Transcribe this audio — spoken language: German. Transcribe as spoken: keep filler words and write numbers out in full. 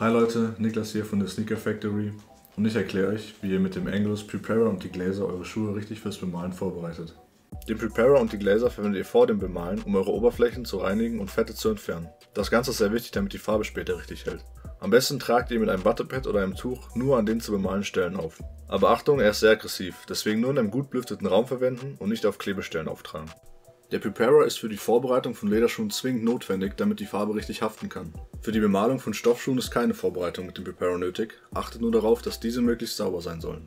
Hi Leute, Niklas hier von der Sneaker Factory und ich erkläre euch, wie ihr mit dem Angelus Preparer und Deglazer eure Schuhe richtig fürs Bemalen verbereitet. Den Preparer und Deglazer verwendet ihr vor dem Bemalen, um eure Oberflächen zu reinigen und Fette zu entfernen. Das Ganze ist sehr wichtig, damit die Farbe später richtig hält. Am besten tragt ihr mit einem Butterpad oder einem Tuch nur an den zu bemalenden Stellen auf. Aber Achtung, er ist sehr aggressiv, deswegen nur in einem gut belüfteten Raum verwenden und nicht auf Klebestellen auftragen. Der Preparer ist für die Vorbereitung von Lederschuhen zwingend notwendig, damit die Farbe richtig haften kann. Für die Bemalung von Stoffschuhen ist keine Vorbereitung mit dem Preparer nötig, achtet nur darauf, dass diese möglichst sauber sein sollen.